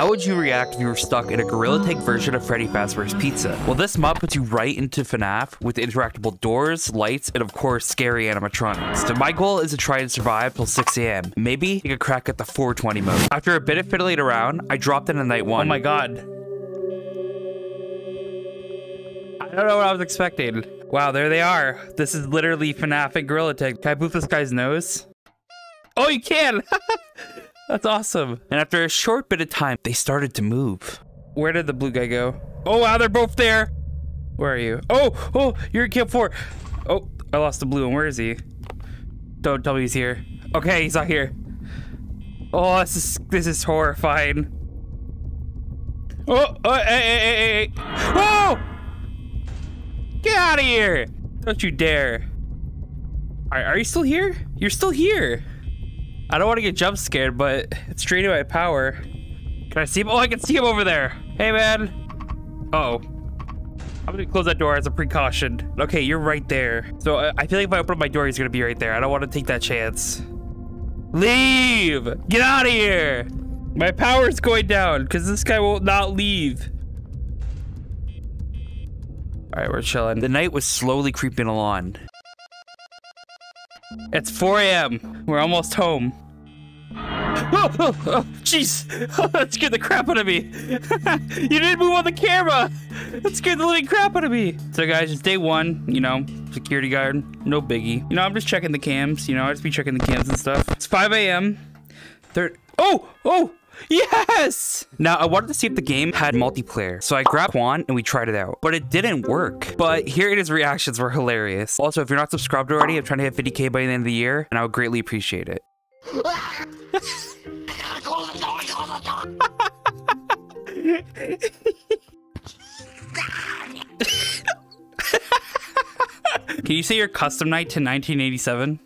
How would you react if you were stuck in a Gorilla Tag version of Freddy Fazbear's Pizza? Well, this mod puts you right into FNAF with interactable doors, lights, and of course, scary animatronics. So my goal is to try and survive till 6 AM. Maybe take a crack at the 420 mode. After a bit of fiddling around, I dropped into night one. Oh my god. I don't know what I was expecting. Wow, there they are. This is literally FNAF and Gorilla Tag. Can I boop this guy's nose? Oh, you can! That's awesome. And after a short bit of time, they started to move. Where did the blue guy go? Oh, wow, they're both there. Where are you? Oh, you're in camp 4. Oh, I lost the blue one. Where is he? Don't tell me he's here. Okay, he's not here. Oh, this is horrifying. Oh, hey. Whoa! Get out of here. Don't you dare. All right, are you still here? You're still here. I don't want to get jump scared, but it's draining my power. Can I see him? Oh, I can see him over there. Hey, man. Uh-oh. I'm going to close that door as a precaution. Okay, you're right there. So I feel like if I open up my door, he's going to be right there. I don't want to take that chance. Leave. Get out of here. My power's going down because this guy will not leave. All right, we're chilling. The night was slowly creeping along. It's 4 AM. We're almost home. Oh, jeez. Oh, that scared the crap out of me. You didn't move on the camera. That scared the living crap out of me. So guys, it's day one, you know, security guard, no biggie. You know, I'm just checking the cams, you know, I just be checking the cams and stuff. It's 5 AM. Oh, yes. Now I wanted to see if the game had multiplayer, so I grabbed Juan and we tried it out, but it didn't work. But here his reactions were hilarious. Also, if you're not subscribed already, I'm trying to hit 50K by the end of the year, and I would greatly appreciate it. Can you say your custom night to 1987?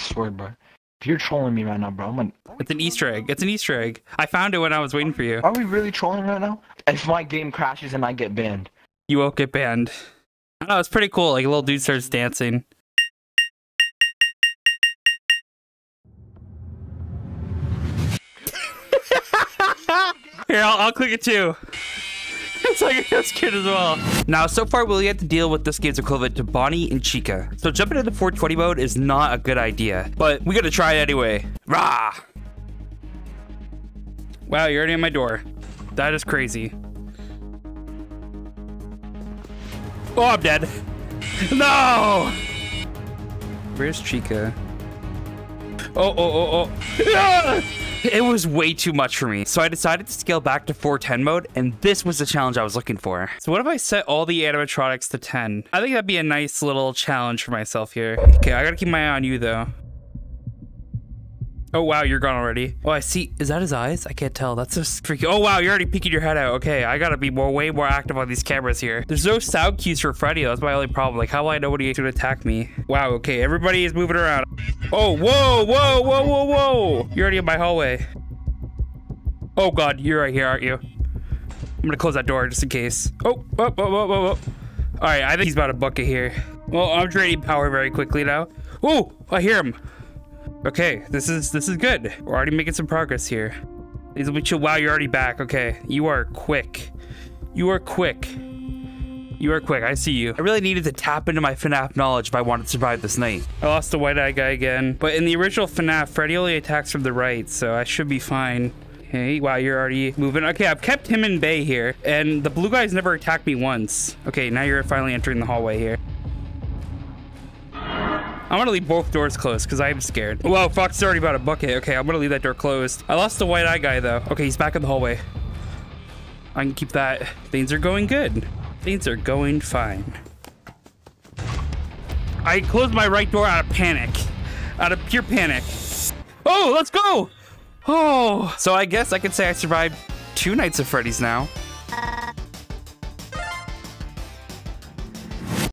Sorry, bro. If you're trolling me right now, bro, I'm gonna... It's an Easter egg. It's an Easter egg. I found it when I was waiting for you. Are we really trolling right now? If my game crashes and I get banned. You won't get banned. I don't know, it's pretty cool. Like, a little dude starts dancing. Here, I'll click it too. It's like that's cute as well. Now, so far, we had to deal with this game's equivalent to Bonnie and Chica. So jumping into the 420 mode is not a good idea, but we gotta try it anyway. Rah! Wow, you're already at my door. That is crazy. Oh, I'm dead. No! Where's Chica? Oh. Ah! It was way too much for me, so I decided to scale back to 410 mode, and this was the challenge I was looking for. So what if I set all the animatronics to 10? I think that'd be a nice little challenge for myself here. Okay, I gotta keep my eye on you, though. Oh, wow, you're gone already. Oh, I see. Is that his eyes? I can't tell. That's so freaky. Oh, wow, you're already peeking your head out. Okay, I gotta be way more active on these cameras here. There's no sound cues for Freddy. That's my only problem. Like, how will I know when he's gonna attack me? Wow, okay, everybody is moving around. Oh, whoa. You're already in my hallway. Oh, God, you're right here, aren't you? I'm gonna close that door just in case. Oh. All right, I think he's about to bucket here. Well, I'm draining power very quickly now. Oh, I hear him. Okay, this is good. We're already making some progress here. These will be chill. Wow, you're already back. Okay, you are quick. I see you. I really needed to tap into my FNAF knowledge if I wanted to survive this night. I lost the white-eye guy again, but in the original FNAF, Freddy only attacks from the right, so I should be fine. Hey, wow, you're already moving. Okay, I've kept him in bay here, and the blue guy's never attacked me once. Okay, now you're finally entering the hallway here. I'm gonna leave both doors closed because I am scared. Whoa, Foxy's already about a bucket. Okay, I'm gonna leave that door closed. I lost the white eye guy though. Okay, he's back in the hallway. I can keep that. Things are going good. Things are going fine. I closed my right door out of panic. Out of pure panic. Oh, let's go! Oh! So I guess I could say I survived 2 nights of Freddy's now.